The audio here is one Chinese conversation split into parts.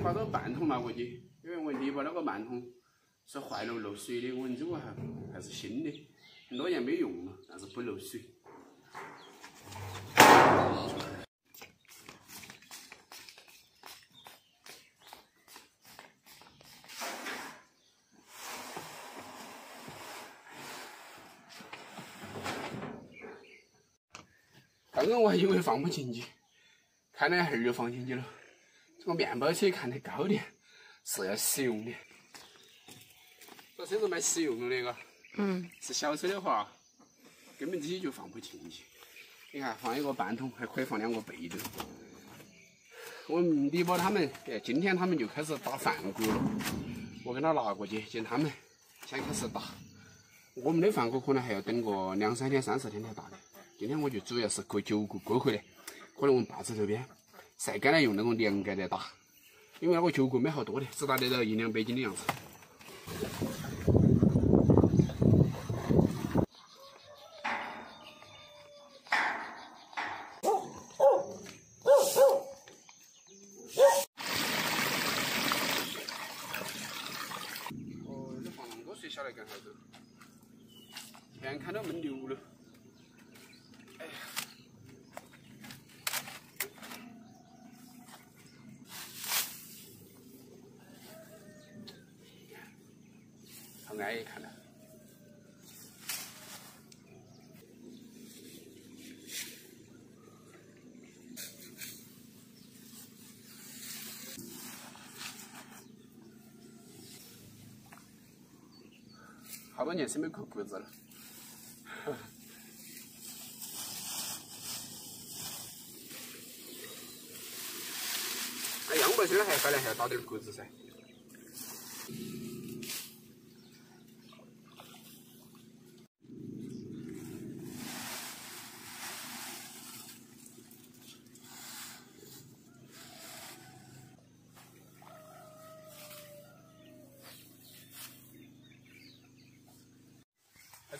先把这半桶拿过去，因为我泥巴那个半桶是坏了漏水的，我们这个还是新的，很多年没用了，但是不漏水。 刚刚我还以为放不进去，看了一会儿又放进去了。这个面包车看得高点是要使用的，这车是蛮实用的那个。是小车的话，根本自己就放不进去。你看，放一个半桶还可以放两个背斗。我李宝他们，今天他们就开始打饭锅了。我给他拿过去，见他们先开始打。我们的饭锅可能还要等个2、3天、3、4天才打的。 今天我就主要是割九个割回来，可能我们坝子这边晒干了用那种凉杆来打，因为那个九个没好多的，只打得到1、200斤的样子。哦，你放那么多水下来干啥子？全看到焖流了。 好安逸看了。好多年是没过谷子了。哎，杨柏虽然还反正还要打点谷子噻。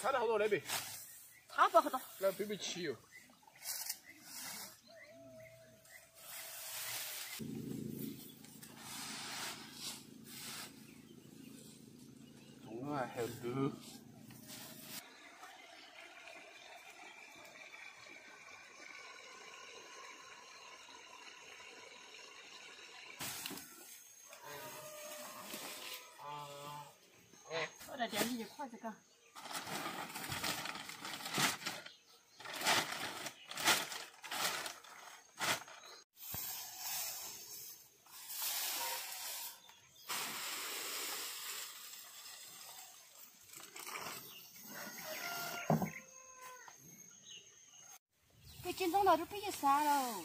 差了好多那边，差不好多。那背不起哟。中午还有多。我在店里一块这个。 金钟到这不一散喽。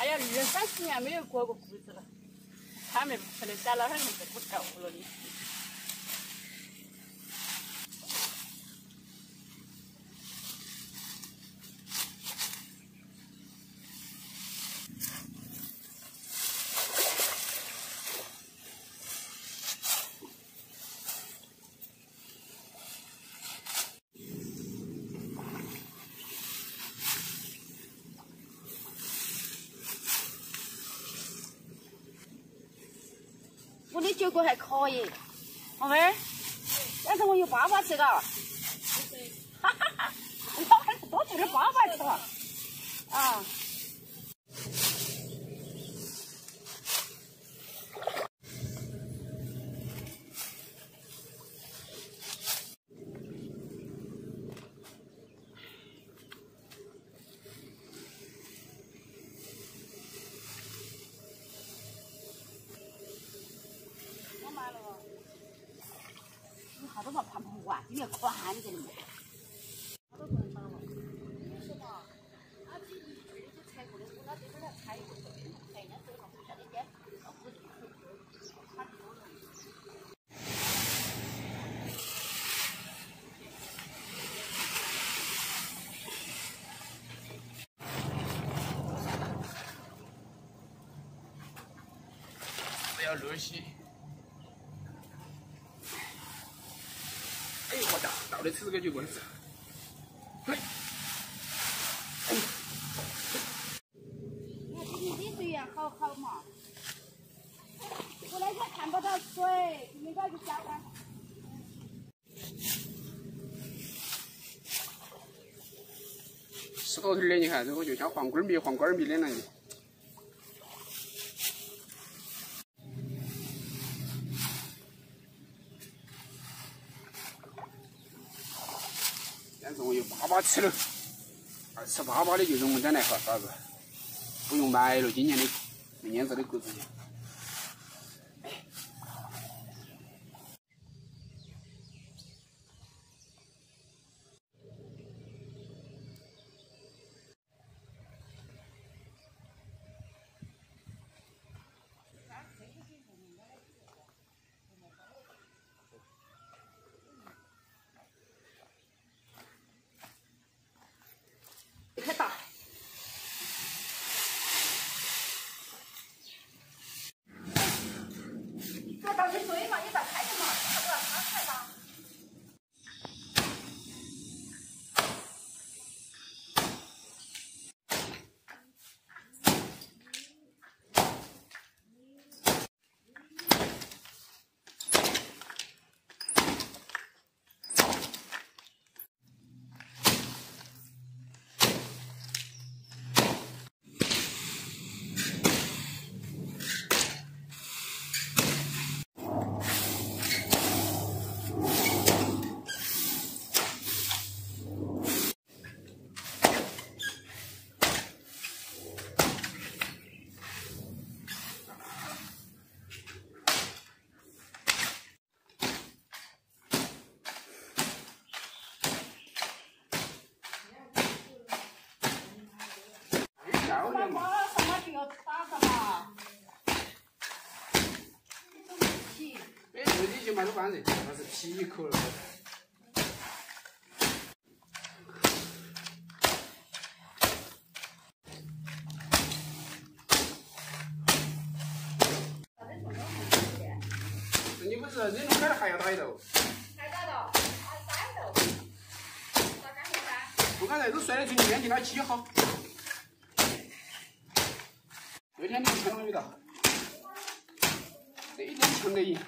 哎呀，20、30年没有过过谷子了，他们可能在老汉们都不够了呢。结果还可以，王妹儿，但是我有粑粑吃嘎，哈哈哈，老汉儿多吃点粑粑吃啊。 好多嘛盘不完，因为宽着呢。好多棍子嘛，是吧？俺这一圈就踩过了，我那这边来踩一个，哎，人家走上回家那边，我不走，他丢了。不要露西。 哎，我打これ続けてください。はい。我比你的水源好好嘛。我那天看不到水，你们快去浇吧。 石头头的，你看这个就像黄瓜米、黄瓜米的那样。但是我有粑粑吃了，而吃粑粑的就是我们来哈啥子，不用买了，今年的、明年子的狗子。 买了半日，那是皮口了。你不是人弄开了还要打一道？还打道？还三道？咋干的噻？我刚才都摔了，从里面给它挤好。昨天你抢了没到？这一点抢得赢。